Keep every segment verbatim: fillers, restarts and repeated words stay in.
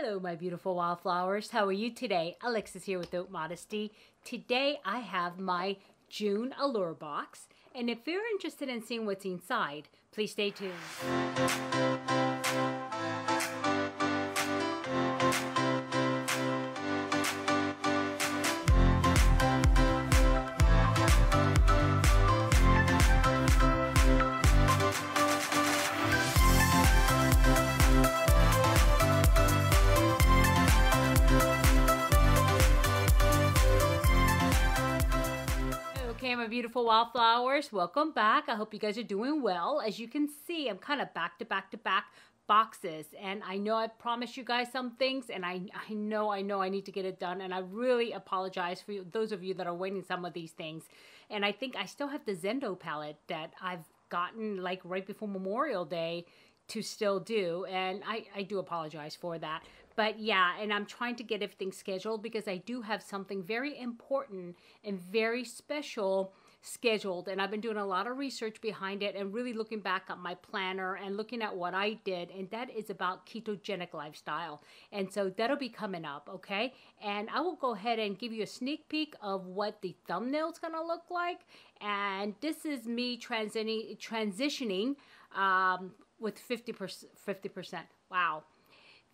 Hello my beautiful wildflowers, how are you today? Alexis here with Haute Modesty. Today I have my June Allure box, and if you're interested in seeing what's inside, please stay tuned. My beautiful wildflowers, welcome back. I hope you guys are doing well. As you can see, I'm kind of back to back to back boxes, and I know I promised you guys some things, and I, I know I know I need to get it done, and I really apologize for you, those of you that are waiting some of these things. And I think I still have the Zendo palette that I've gotten like right before Memorial Day to still do, and I, I do apologize for that. But yeah, and I'm trying to get everything scheduled because I do have something very important and very special scheduled. And I've been doing a lot of research behind it and really looking back at my planner and looking at what I did. And that is about ketogenic lifestyle. And so that'll be coming up, okay? And I will go ahead and give you a sneak peek of what the thumbnail's gonna look like. And this is me transitioning, transitioning um, with fifty percent, fifty percent, wow.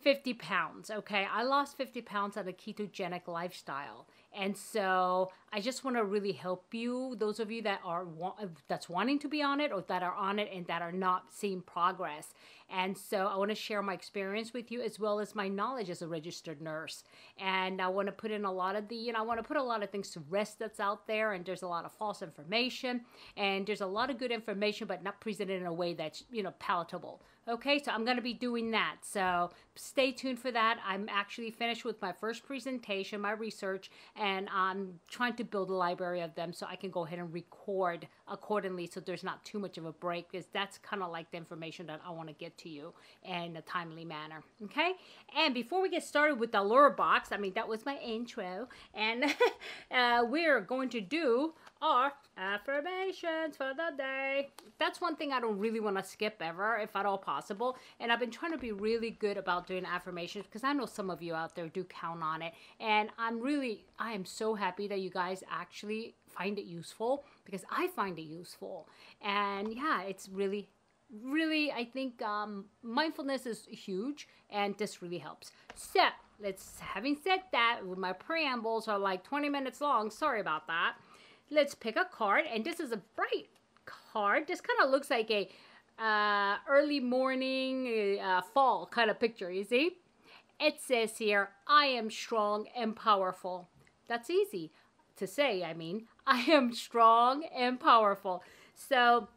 fifty pounds, okay? I lost fifty pounds on a ketogenic lifestyle. And so I just want to really help you, those of you that are wa that's wanting to be on it or that are on it and that are not seeing progress. And so I want to share my experience with you as well as my knowledge as a registered nurse. And I want to put in a lot of the, you know, I want to put a lot of things to rest that's out there, and there's a lot of false information and there's a lot of good information, but not presented in a way that's, you know, palatable. Okay, so I'm going to be doing that. So stay tuned for that. I'm actually finished with my first presentation, my research, and I'm trying to build a library of them so I can go ahead and record accordingly so there's not too much of a break, because that's kind of like the information that I want to get to you in a timely manner, okay? And before we get started with the Allure box, I mean, that was my intro, and uh, we're going to do our affirmations for the day. That's one thing I don't really want to skip ever, if at all possible. And I've been trying to be really good about doing affirmations because I know some of you out there do count on it. And I'm really, I am so happy that you guys actually find it useful, because I find it useful. And yeah, it's really, really, I think um, mindfulness is huge, and this really helps. So let's, having said that, my preambles are like twenty minutes long. Sorry about that. Let's pick a card, and this is a bright card. This kind of looks like a uh, early morning uh, fall kind of picture, you see? It says here, I am strong and powerful. That's easy to say, I mean. I am strong and powerful. So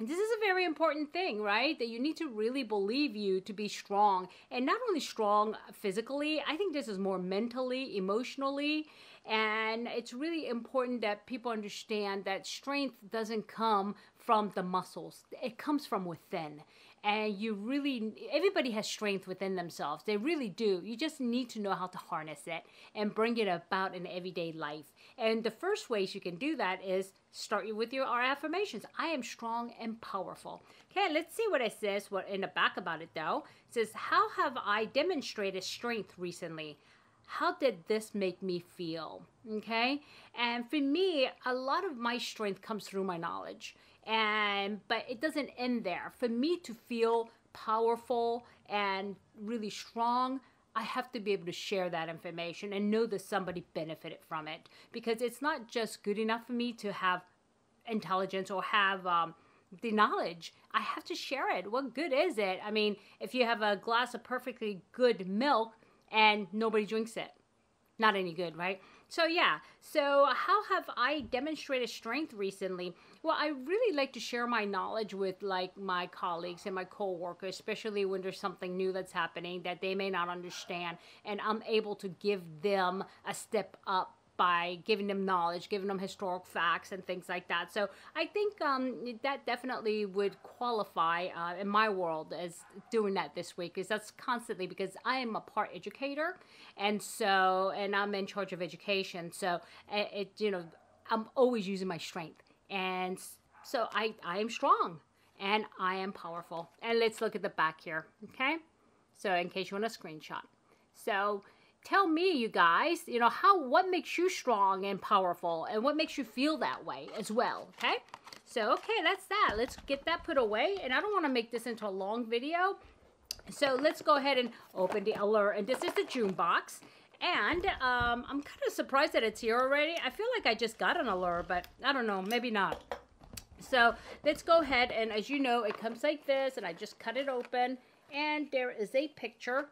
this is a very important thing, right? That you need to really believe you to be strong. And not only strong physically, I think this is more mentally, emotionally. And it's really important that people understand that strength doesn't come from the muscles. It comes from within. And you really, everybody has strength within themselves. They really do. You just need to know how to harness it and bring it about in everyday life. And the first ways you can do that is start with your our affirmations. I am strong and powerful. Okay, let's see what it says what in the back about it, though. It says, how have I demonstrated strength recently? How did this make me feel? Okay, and for me, a lot of my strength comes through my knowledge, and but it doesn't end there. For me to feel powerful and really strong, I have to be able to share that information and know that somebody benefited from it, because it's not just good enough for me to have intelligence or have um, the knowledge. I have to share it. What good is it? I mean, if you have a glass of perfectly good milk and nobody drinks it, not any good, right? So yeah, so how have I demonstrated strength recently? Well, I really like to share my knowledge with like my colleagues and my co-workers, especially when there's something new that's happening that they may not understand, and I'm able to give them a step up by giving them knowledge, giving them historic facts and things like that. So I think um, that definitely would qualify uh, in my world as doing that this week, because that's constantly, because I am a part educator, and so, and I'm in charge of education. So it, it you know, I'm always using my strength. And so I, I am strong and I am powerful. And let's look at the back here, okay? So in case you want a screenshot. So tell me, you guys, you know, how, what makes you strong and powerful and what makes you feel that way as well, okay? So, okay, that's that. Let's get that put away. And I don't want to make this into a long video. So let's go ahead and open the Allure. And this is the June box. And um, I'm kind of surprised that it's here already. I feel like I just got an Allure, but I don't know, maybe not. So let's go ahead, and as you know, it comes like this, and I just cut it open, and there is a picture.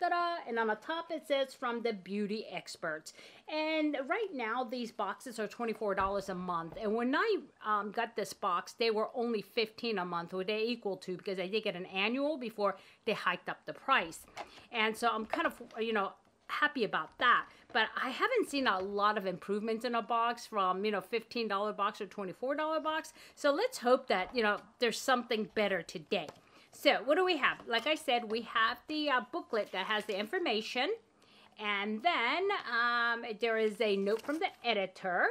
Ta-da! And on the top it says, from the beauty experts. And right now these boxes are twenty-four dollars a month. And when I um, got this box, they were only fifteen dollars a month, or they equal to, because I did get an annual before they hiked up the price. And so I'm kind of, you know, happy about that. But I haven't seen a lot of improvements in a box from, you know, fifteen dollar box or twenty-four dollar box. So let's hope that, you know, there's something better today. So what do we have? Like I said, we have the uh, booklet that has the information. And then um, there is a note from the editor.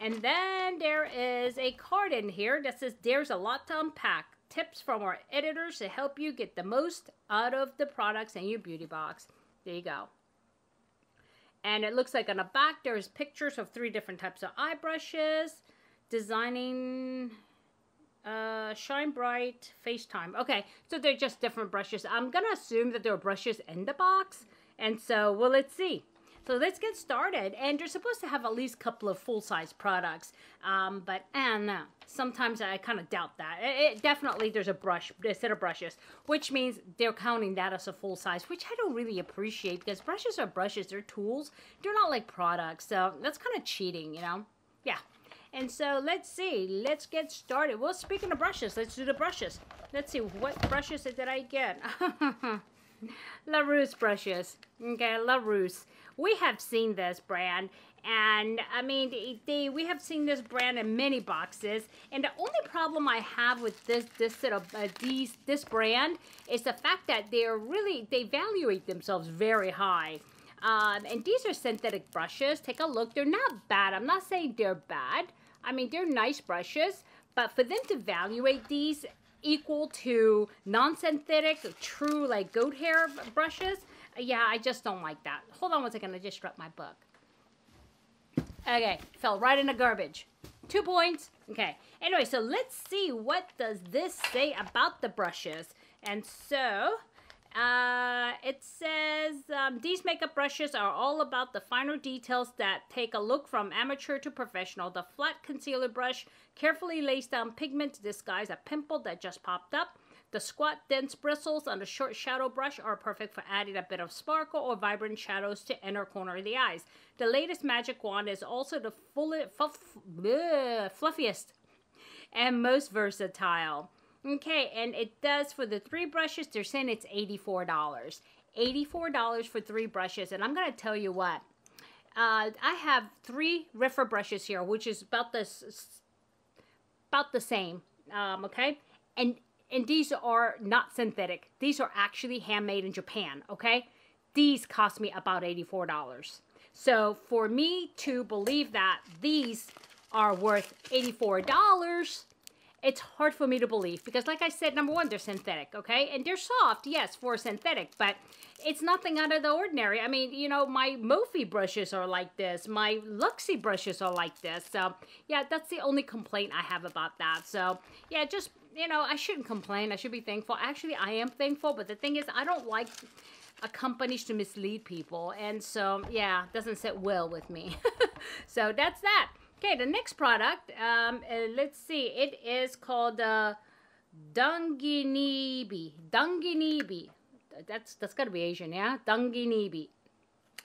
And then there is a card in here that says, there's a lot to unpack. Tips from our editors to help you get the most out of the products in your beauty box. There you go. And it looks like on the back, there's pictures of three different types of eye brushes. Designing, uh, Shine Bright, FaceTime. Okay, so they're just different brushes. I'm going to assume that there are brushes in the box. And so, well, let's see. So let's get started. And you're supposed to have at least a couple of full-size products. Um, but, and uh, sometimes I kind of doubt that. It, it definitely, there's a brush, a set of brushes, which means they're counting that as a full-size, which I don't really appreciate, because brushes are brushes. They're tools. They're not like products. So that's kind of cheating, you know? Yeah. And so let's see. Let's get started. Well, speaking of brushes, let's do the brushes. Let's see. What brushes did I get? LaRousse brushes. Okay, LaRousse. We have seen this brand, and I mean, they, we have seen this brand in many boxes. And the only problem I have with this this set of uh, these this brand is the fact that they're really they evaluate themselves very high. Um, and these are synthetic brushes. Take a look. They're not bad. I'm not saying they're bad. I mean, they're nice brushes, but for them to evaluate these equal to non-synthetic, true like goat hair brushes. Yeah, I just don't like that. Hold on one second. I just dropped my book. Okay, fell right in the garbage. Two points. Okay. Anyway, so let's see, what does this say about the brushes? And so, uh, it says, um, these makeup brushes are all about the finer details that take a look from amateur to professional. The flat concealer brush carefully lays down pigment to disguise a pimple that just popped up. The squat, dense bristles on the short shadow brush are perfect for adding a bit of sparkle or vibrant shadows to inner corner of the eyes. The latest magic wand is also the fully, fluff, bleh, fluffiest and most versatile. Okay, and it does, for the three brushes, they're saying it's eighty-four dollars. eighty-four dollars for three brushes, and I'm going to tell you what. Uh, I have three Riffer brushes here, which is about, this, about the same, um, okay? And... And these are not synthetic. These are actually handmade in Japan, okay? These cost me about eighty-four dollars. So for me to believe that these are worth eighty-four dollars, it's hard for me to believe. Because like I said, number one, they're synthetic, okay? And they're soft, yes, for synthetic, but it's nothing out of the ordinary. I mean, you know, my Mophie brushes are like this. My Luxie brushes are like this. So yeah, that's the only complaint I have about that. So yeah, just... You know, I shouldn't complain. I should be thankful. Actually, I am thankful. But the thing is, I don't like companies to mislead people. And so, yeah, it doesn't sit well with me. So that's that. Okay, the next product, um, uh, let's see. It is called uh, Donginbi. Donginbi. That's, that's got to be Asian, yeah? Donginbi.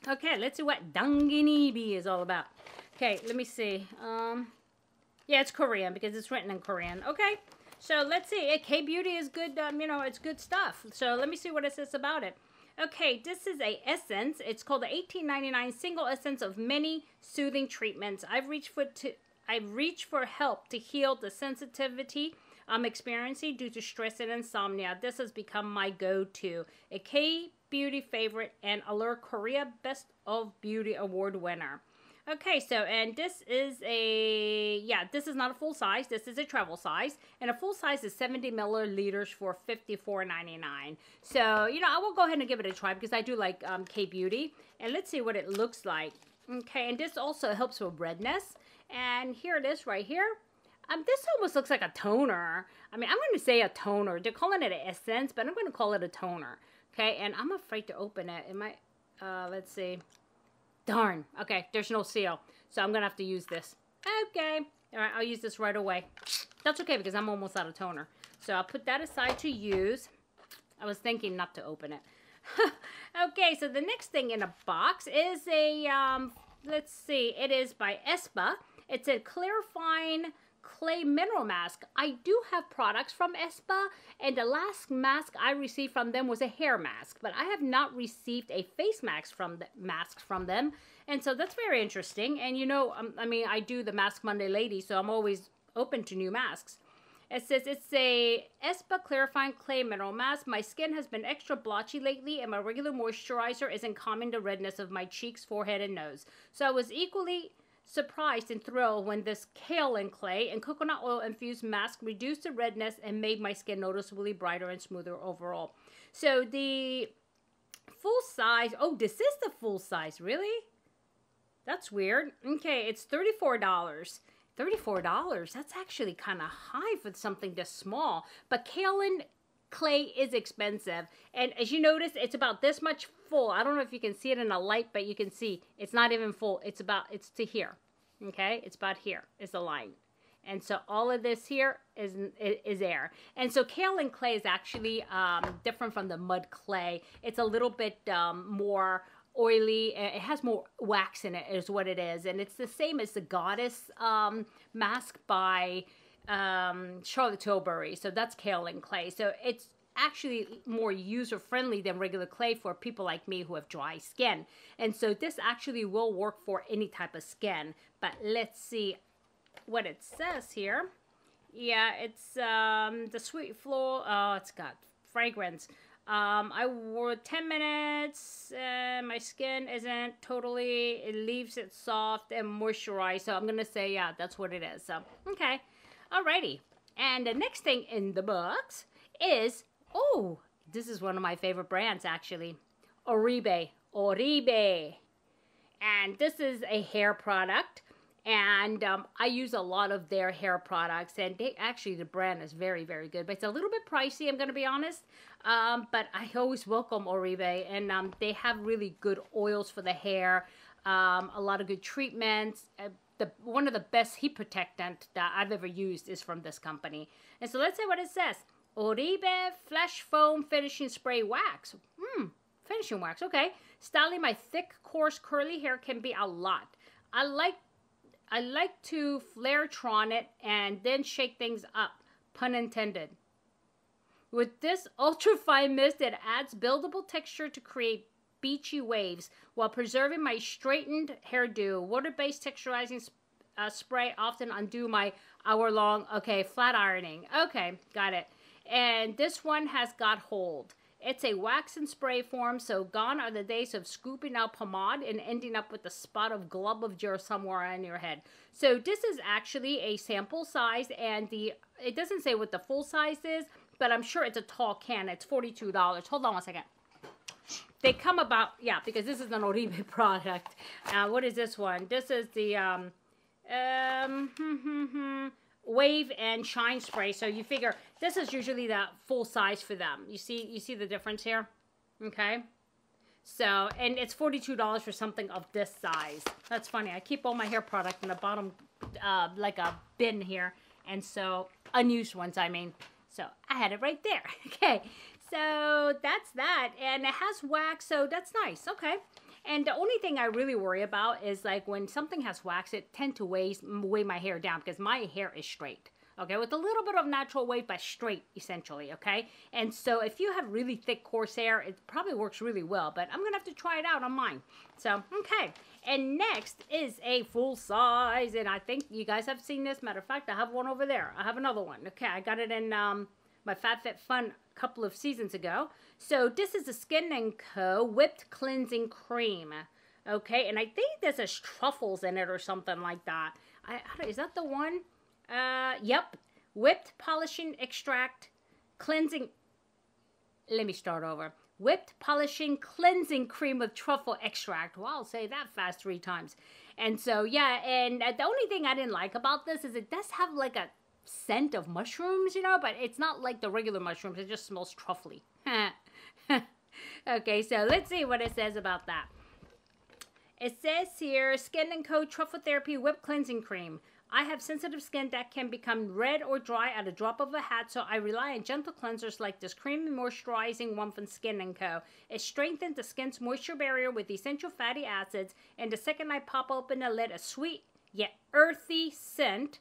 Okay, let's see what Donginbi is all about. Okay, let me see. Um, yeah, it's Korean because it's written in Korean. Okay. So let's see. K-Beauty is good, um, you know, it's good stuff. So let me see what it says about it. Okay, this is a essence. It's called the eighteen ninety-nine single essence of many soothing treatments. I've reached for to, I've reached for help to heal the sensitivity I'm experiencing due to stress and insomnia. This has become my go-to. A K-Beauty favorite and Allure Korea Best of Beauty Award winner. Okay, so, and this is a, yeah, this is not a full size. This is a travel size. And a full size is seventy milliliters for fifty-four ninety-nine. So, you know, I will go ahead and give it a try because I do like um, K-Beauty. And let's see what it looks like. Okay, and this also helps with redness. And here it is right here. Um, this almost looks like a toner. I mean, I'm going to say a toner. They're calling it an essence, but I'm going to call it a toner. Okay, and I'm afraid to open it. It might, uh, let's see. Darn. Okay, there's no seal. So I'm going to have to use this. Okay. All right, I'll use this right away. That's okay because I'm almost out of toner. So I'll put that aside to use. I was thinking not to open it. Okay, so the next thing in a box is a, um, let's see. It is by Espa. It's a clarifying clay mineral mask. I do have products from Espa, and the last mask I received from them was a hair mask, but I have not received a face mask from the masks from them, and so that's very interesting. And you know, um, I mean, I do the Mask Monday lady, so I'm always open to new masks. It says it's a Espa clarifying clay mineral mask. My skin has been extra blotchy lately, and my regular moisturizer isn't calming the redness of my cheeks, forehead, and nose. So I was equally surprised and thrilled when this kale and clay and coconut oil infused mask reduced the redness and made my skin noticeably brighter and smoother overall. So the full size, oh, this is the full size, really? That's weird. Okay, it's thirty-four dollars. thirty-four dollars, that's actually kind of high for something this small. But kale and clay is expensive. And as you notice, it's about this much full. I don't know if you can see it in the light, but you can see it's not even full. It's about, it's to here. Okay. It's about here is the line. And so all of this here is, is air. And so kale and clay is actually um, different from the mud clay. It's a little bit um, more oily. It has more wax in it is what it is. And it's the same as the Goddess um, mask by um Charlotte Tilbury. So that's kale and clay, so it's actually more user friendly than regular clay for people like me who have dry skin, and so this actually will work for any type of skin. But let's see what it says here. Yeah, it's um the sweet floral, oh, it's got fragrance. um I wore ten minutes and my skin isn't totally, it leaves it soft and moisturized, so I'm gonna say yeah, that's what it is. So okay. Alrighty, and the next thing in the box is, oh, this is one of my favorite brands actually, Oribe, Oribe. And this is a hair product, and um, I use a lot of their hair products, and they actually, the brand is very, very good, but it's a little bit pricey, I'm going to be honest, um, but I always welcome Oribe, and um, they have really good oils for the hair, um, a lot of good treatments. Uh, The, one of the best heat protectant that I've ever used is from this company. And so let's see what it says. Oribe Flash Foam Finishing Spray Wax. Hmm, finishing wax, okay. Styling my thick, coarse, curly hair can be a lot. I like, I like to flare-tron it and then shake things up, pun intended. With this ultra-fine mist, it adds buildable texture to create beachy waves while preserving my straightened hairdo. Water-based texturizing sp uh, spray often undo my hour-long, okay, flat ironing. Okay, got it. And this one has got hold. It's a wax and spray form, so gone are the days of scooping out pomade and ending up with a spot of glob of gel somewhere on your head. So this is actually a sample size, and the it doesn't say what the full size is, but I'm sure it's a tall can. It's forty-two dollars. Hold on one second. They come about, yeah, because this is an Oribe product. Uh, what is this one? This is the um, um, Wave and Shine Spray. So you figure this is usually the full size for them. You see, you see the difference here? Okay. So, and it's forty-two dollars for something of this size. That's funny. I keep all my hair product in the bottom, uh, like a bin here. And so, unused ones, I mean. So, I had it right there. Okay. So that's that, and it has wax, so that's nice, okay. And the only thing I really worry about is like when something has wax, it tends to weigh, weigh my hair down because my hair is straight, okay, with a little bit of natural wave, but straight essentially, okay. And so if you have really thick, coarse hair, it probably works really well, but I'm going to have to try it out on mine. So, okay. And next is a full size, and I think you guys have seen this. Matter of fact, I have one over there. I have another one. Okay, I got it in um, my FabFitFun couple of seasons ago. So this is the Skin and Co. Whipped Cleansing Cream. Okay, and I think this is truffles in it or something like that. I, I don't, is that the one? Uh, yep. Whipped polishing extract cleansing. Let me start over. Whipped polishing cleansing cream with truffle extract. Wow, say that fast three times. And so, yeah, and the only thing I didn't like about this is it does have like a scent of mushrooms, you know, but it's not like the regular mushrooms. It just smells truffly. Okay, so let's see what it says about that. It says here, Skin and Co. Truffle Therapy Whipped Cleansing Cream. I have sensitive skin that can become red or dry at a drop of a hat, so I rely on gentle cleansers like this creamy moisturizing one from Skin and Co. It strengthens the skin's moisture barrier with essential fatty acids, and the second I pop open the lid, a sweet yet earthy scent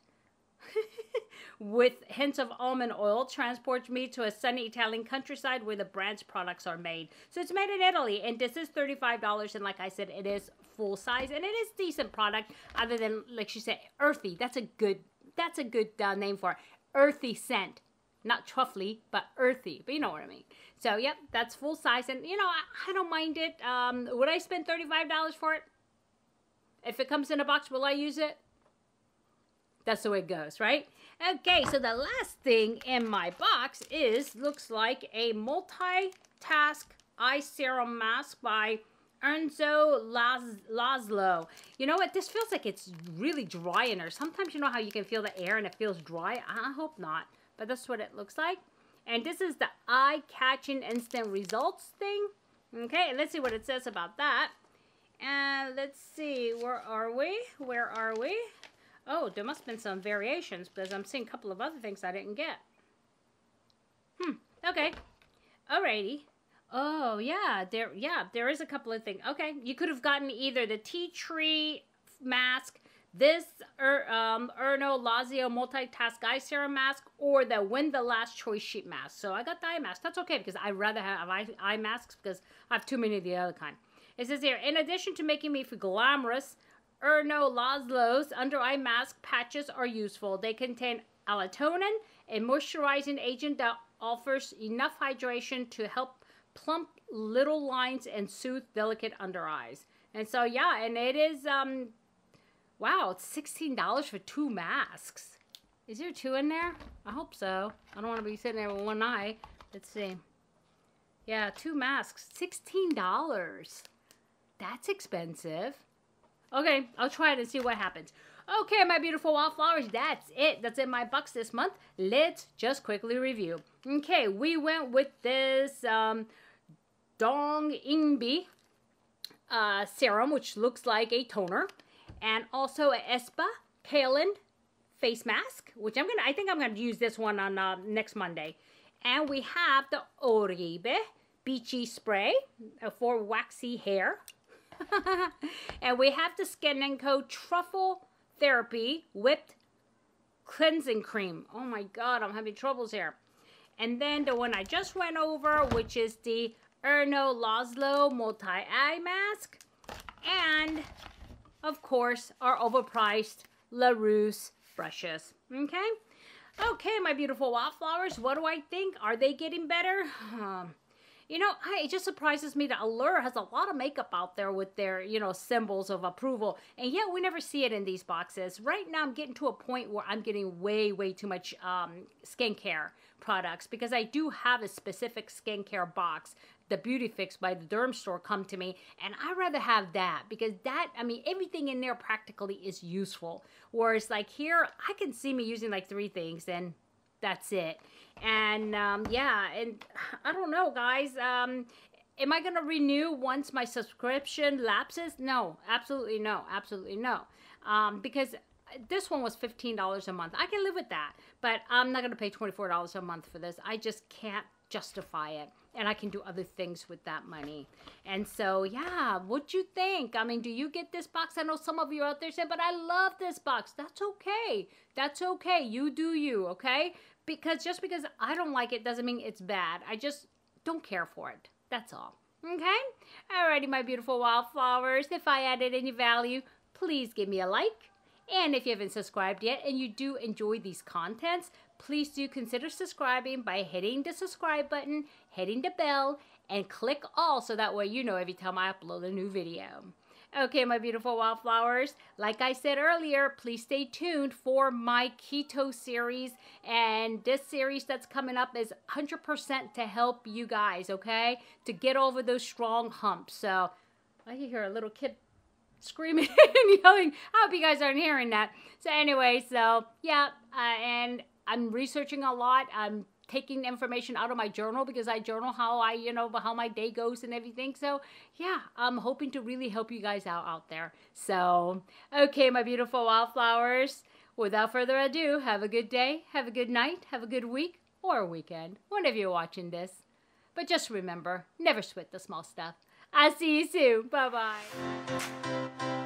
with hints of almond oil transports me to a sunny Italian countryside where the brand's products are made. So it's made in Italy, and this is thirty-five dollars, and like I said, it is full size, and it is decent product. Other than, like she said, earthy. That's a good, that's a good uh, name for it. Earthy scent. Not truffly, but earthy. But you know what I mean. So yep, that's full size, and you know, I, I don't mind it. Um, would I spend thirty-five dollars for it? If it comes in a box, will I use it? That's the way it goes, right? Okay, so the last thing in my box is, looks like a multi-task eye serum mask by Erno Laszlo. You know what? This feels like it's really dry in there. Sometimes you know how you can feel the air and it feels dry? I hope not, but that's what it looks like. And this is the eye-catching instant results thing. Okay, and let's see what it says about that. And let's see, where are we? Where are we? Oh, there must have been some variations because I'm seeing a couple of other things I didn't get. Hmm. Okay. Alrighty. Oh, yeah. There, yeah, there is a couple of things. Okay. You could have gotten either the tea tree mask, this er, um, Erno Laszlo multitask eye serum mask, or the Win the Last Choice sheet mask. So I got the eye mask. That's okay because I rather have eye, eye masks because I have too many of the other kind. It says here, in addition to making me feel glamorous, Erno Laszlo's under-eye mask patches are useful. They contain melatonin, a moisturizing agent that offers enough hydration to help plump little lines and soothe delicate under-eyes. And so, yeah, and it is, um, wow, it's sixteen dollars for two masks. Is there two in there? I hope so. I don't want to be sitting there with one eye. Let's see. Yeah, two masks, sixteen dollars. That's expensive. Okay, I'll try it and see what happens. Okay, my beautiful wildflowers, that's it. That's in my box this month. Let's just quickly review. Okay, we went with this um, Donginbi uh, serum, which looks like a toner, and also an Espa Kaolin face mask, which I'm gonna. I think I'm gonna use this one on uh, next Monday. And we have the Oribe Beachy Spray for waxy hair. And we have the Skin and Co. Truffle Therapy Whipped Cleansing Cream. Oh my God, I'm having troubles here. And then the one I just went over, which is the Erno Laszlo Multi-Eye Mask. And, of course, our overpriced LaRousse brushes. Okay? Okay, my beautiful wildflowers, what do I think? Are they getting better? Um... You know, I, it just surprises me that Allure has a lot of makeup out there with their, you know, symbols of approval. And yet we never see it in these boxes. Right now I'm getting to a point where I'm getting way, way too much um, skincare products. Because I do have a specific skincare box. The Beauty Fix by The Derm Store come to me. And I'd rather have that. Because that, I mean, everything in there practically is useful. Whereas like here, I can see me using like three things and... that's it. And um, yeah, and I don't know, guys. Um, am I going to renew once my subscription lapses? No, absolutely no, absolutely no. Um, because this one was fifteen dollars a month. I can live with that, but I'm not going to pay twenty-four dollars a month for this. I just can't justify it. And I can do other things with that money. And so, yeah, what do you think? I mean, do you get this box? I know some of you out there said, but I love this box. That's okay. That's okay. You do you, okay? Because just because I don't like it doesn't mean it's bad. I just don't care for it. That's all. Okay? Alrighty, my beautiful wildflowers. If I added any value, please give me a like. And if you haven't subscribed yet and you do enjoy these contents, please do consider subscribing by hitting the subscribe button, hitting the bell, and click all so that way you know every time I upload a new video. Okay, my beautiful wildflowers, like I said earlier, please stay tuned for my keto series, and this series that's coming up is one hundred percent to help you guys, okay, to get over those strong humps. So I hear a little kid screaming and yelling. I hope you guys aren't hearing that. So anyway, so yeah, uh, and I'm researching a lot. I'm taking information out of my journal because I journal how I, you know, how my day goes and everything. So yeah, I'm hoping to really help you guys out out there. So, okay, my beautiful wildflowers, without further ado, have a good day, have a good night, have a good week or weekend, whenever you're watching this. But just remember, never sweat the small stuff. I'll see you soon. Bye-bye.